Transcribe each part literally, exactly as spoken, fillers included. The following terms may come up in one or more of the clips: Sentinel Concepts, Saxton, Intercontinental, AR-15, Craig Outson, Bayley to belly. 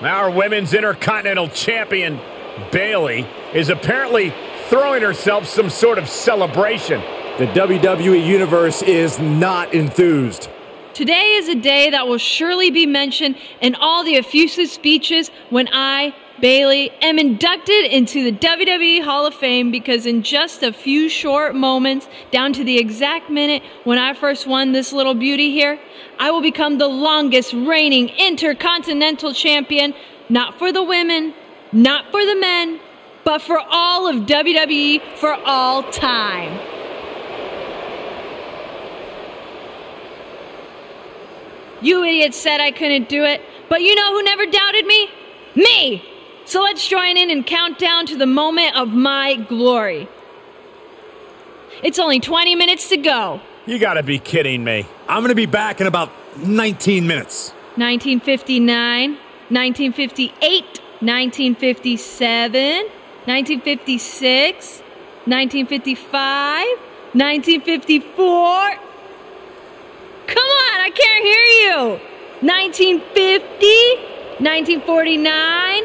Our women's Intercontinental champion, Bayley, is apparently throwing herself some sort of celebration. The W W E Universe is not enthused. Today is a day that will surely be mentioned in all the effusive speeches when I, Bayley, am inducted into the W W E Hall of Fame, because in just a few short moments, down to the exact minute when I first won this little beauty here, I will become the longest reigning Intercontinental Champion, not for the women, not for the men, but for all of W W E for all time. You idiots said I couldn't do it, but you know who never doubted me? Me! So let's join in and count down to the moment of my glory. It's only twenty minutes to go. You gotta be kidding me. I'm gonna be back in about nineteen minutes. nineteen fifty-nine, nineteen fifty-eight, nineteen fifty-seven, nineteen fifty-six, nineteen fifty-five, nineteen fifty-four... Come on, I can't hear you! nineteen fifty, nineteen forty-nine,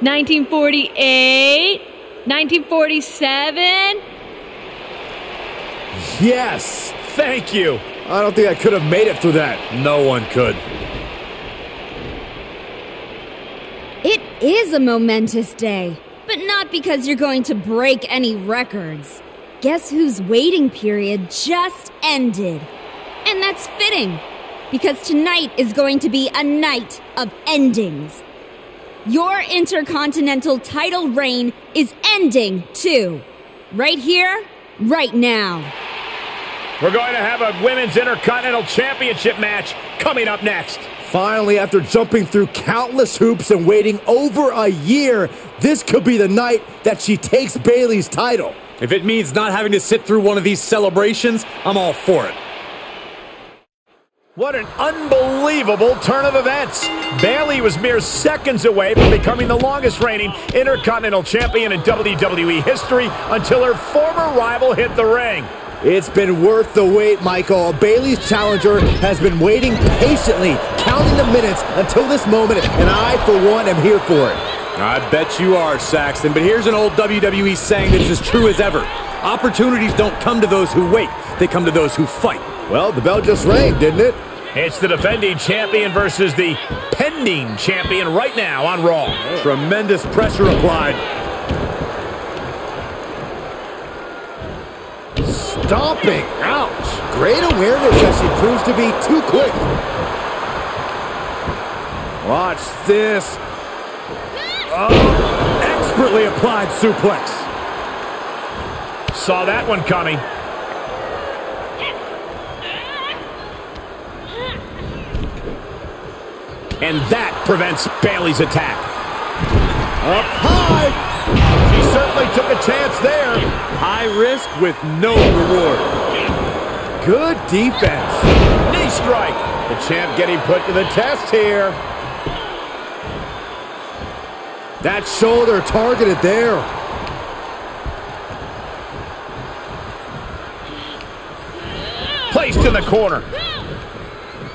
nineteen forty-eight, nineteen forty-seven... Yes! Thank you! I don't think I could have made it through that. No one could. It is a momentous day, but not because you're going to break any records. Guess whose waiting period just ended? And that's fitting, because tonight is going to be a night of endings. Your Intercontinental title reign is ending, too. Right here, right now. We're going to have a Women's Intercontinental Championship match coming up next. Finally, after jumping through countless hoops and waiting over a year, this could be the night that she takes Bayley's title. If it means not having to sit through one of these celebrations, I'm all for it. What an unbelievable turn of events. Bayley was mere seconds away from becoming the longest reigning Intercontinental Champion in W W E history until her former rival hit the ring. It's been worth the wait, Michael. Bayley's challenger has been waiting patiently, counting the minutes until this moment, and I, for one, am here for it. I bet you are, Saxton, but here's an old W W E saying that's as true as ever. Opportunities don't come to those who wait. They come to those who fight. Well, the bell just rang, didn't it? It's the defending champion versus the pending champion right now on Raw. Oh. Tremendous pressure applied. Stomping. Ouch. Great awareness as she proves to be too quick. Watch this. Oh, expertly applied suplex. Saw that one coming. And that prevents Bayley's attack. Up high! She certainly took a chance there. High risk with no reward. Good defense. Knee strike. The champ getting put to the test here. That shoulder targeted there. Placed in the corner.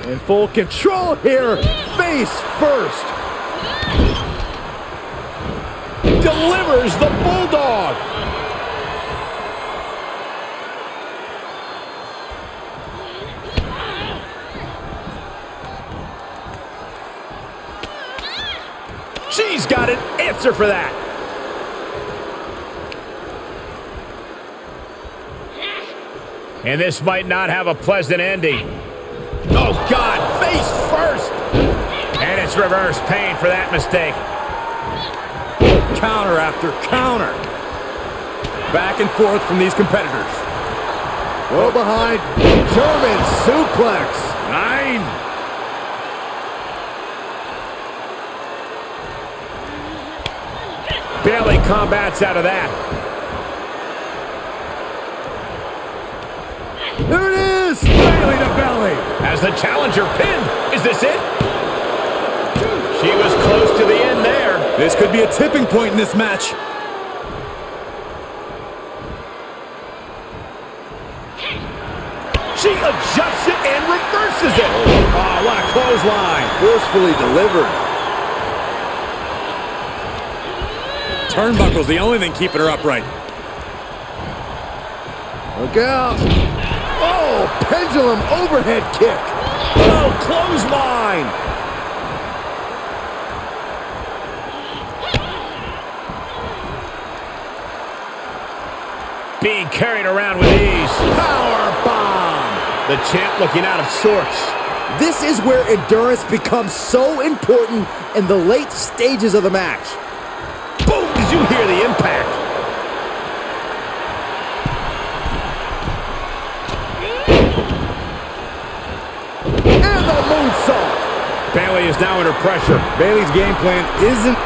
In full control here, face first. Delivers the Bulldog. She's got an answer for that. And this might not have a pleasant ending. Oh, God, face first. And it's reverse pain for that mistake. Counter after counter. Back and forth from these competitors. Well behind, German suplex. Nine. Bayley combats out of that. There it is! Bayley to belly! As the challenger pinned. Is this it? She was close to the end there. This could be a tipping point in this match. She adjusts it and reverses it. Oh, what a clothesline. Forcefully delivered. turnbuckle's the only thing keeping her upright. Look out. Oh, pendulum overhead kick. Oh, clothesline. Being carried around with ease. Powerbomb. The champ looking out of sorts. This is where endurance becomes so important in the late stages of the match. Boom! Did you hear the impact? Bayley is now under pressure. Bayley's game plan isn't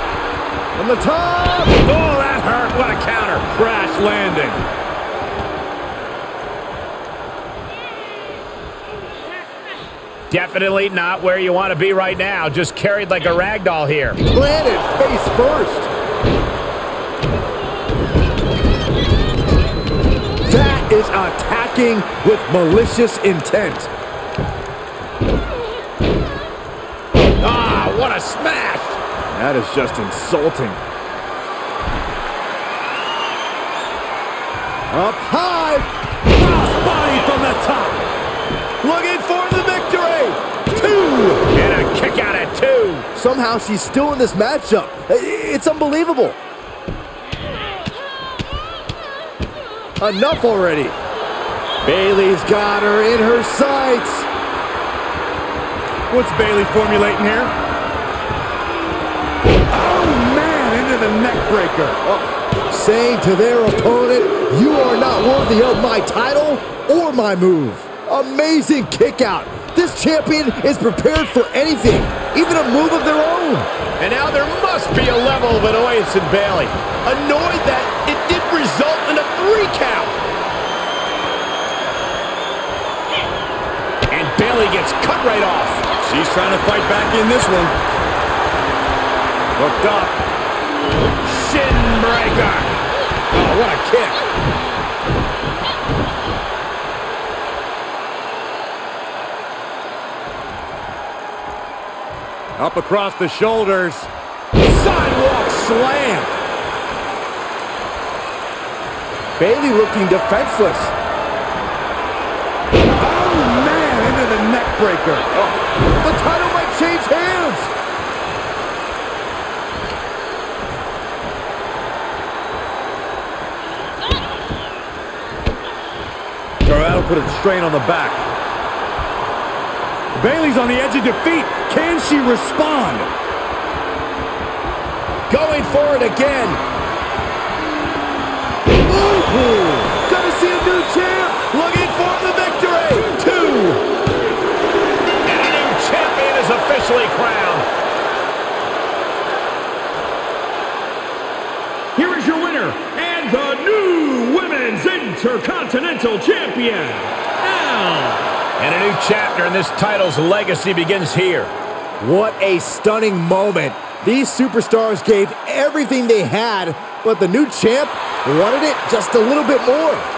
on the top. Oh, that hurt. What a counter. Crash landing. Definitely not where you want to be right now. Just carried like a ragdoll here. Planted face first. That is attacking with malicious intent. What a smash! That is just insulting. Up high! Crossbody from the top! Looking for the victory! Two! And a kick out at two! Somehow she's still in this matchup. It's unbelievable. Enough already. Bayley's got her in her sights. What's Bayley formulating here? The neckbreaker. Oh. Saying to their opponent, you are not worthy of my title or my move. Amazing kick out. This champion is prepared for anything, even a move of their own. And now there must be a level of annoyance in Bayley. Annoyed that it did result in a three count. And Bayley gets cut right off. She's trying to fight back in this one. Hooked up. Shin breaker. Oh, what a kick. Up across the shoulders. Sidewalk slam. Bayley looking defenseless. Oh, man, into the neck breaker. Oh, the title might change hands. Put a strain on the back. Bayley's on the edge of defeat. Can she respond? Going for it again. Ooh, gonna see a new champ. Looking for the victory. Two. And a new champion is officially crowned. Here is your winner and the new women's Intercontinental Champion, Al. And a new chapter in this title's legacy begins here. What a stunning moment. These superstars gave everything they had, but the new champ wanted it just a little bit more.